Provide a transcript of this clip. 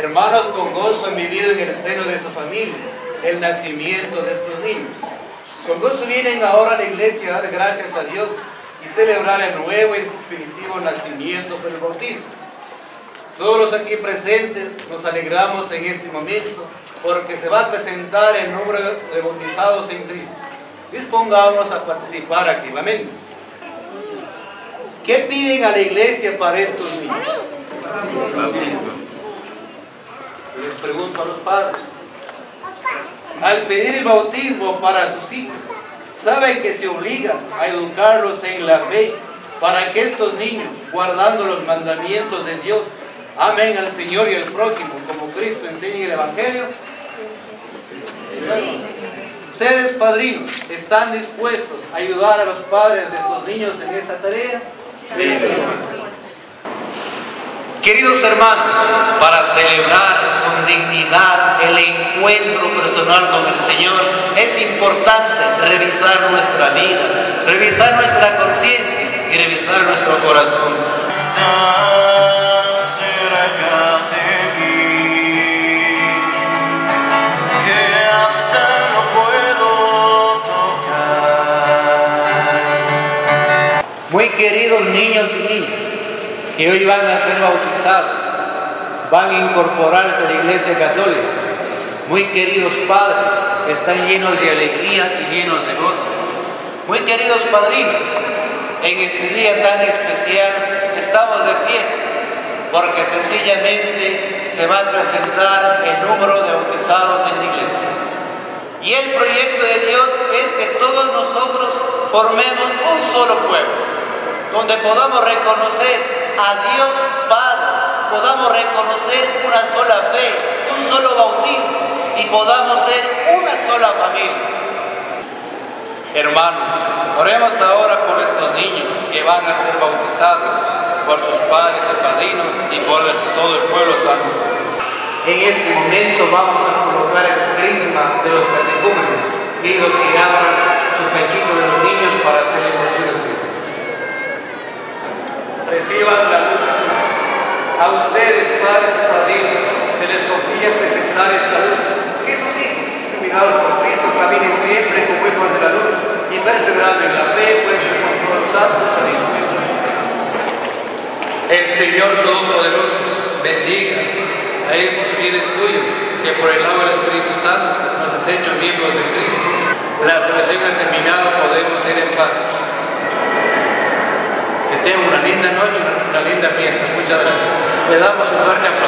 Hermanos, con gozo han vivido en el seno de su familia el nacimiento de estos niños. Con gozo vienen ahora a la iglesia a dar gracias a Dios y celebrar el nuevo y definitivo nacimiento del bautismo. Todos los aquí presentes nos alegramos en este momento porque se va a presentar el número de bautizados en Cristo. Dispongámonos a participar activamente. ¿Qué piden a la iglesia para estos niños? Les pregunto a los padres. Al pedir el bautismo para sus hijos, saben que se obliga a educarlos en la fe para que estos niños, guardando los mandamientos de Dios, amen al Señor y al prójimo, como Cristo enseña en el Evangelio. Sí. Ustedes, padrinos, ¿están dispuestos a ayudar a los padres de estos niños en esta tarea? Sí. Queridos hermanos, para celebrar con dignidad el encuentro personal con el Señor, es importante revisar nuestra vida, revisar nuestra conciencia y revisar nuestro corazón. Muy queridos niños y niñas que hoy van a ser bautizados, van a incorporarse a la Iglesia Católica, muy queridos padres que están llenos de alegría y llenos de gozo, muy queridos padrinos, en este día tan especial estamos de fiesta porque sencillamente se va a presentar el número de bautizados en la Iglesia. Y el proyecto de Dios es que todos nosotros formemos un solo pueblo, donde podamos reconocer a Dios Padre, podamos reconocer una sola fe, un solo bautismo y podamos ser una sola familia. Hermanos, oremos ahora por estos niños que van a ser bautizados, por sus padres y padrinos y por todo el pueblo santo. En este momento vamos a colocar el crisma de los catecúmenos. Pido que abran su pechito de los niños para hacer la emoción de Cristo. Reciban la luz. A ustedes, padres y padrinos, se les confía presentar esta luz. Que sus hijos, iluminados por Cristo, caminen siempre como hijos de la luz y perseverando en la fe, pues ser con todos los santos amigos. El Señor Todopoderoso bendiga a estos fieles tuyos que por el lado del Espíritu Santo nos has hecho miembros de Cristo. La salvación ha terminado, podemos ir en paz. Tengo una linda noche, una linda fiesta. Muchas gracias. Le damos un fuerte aplauso.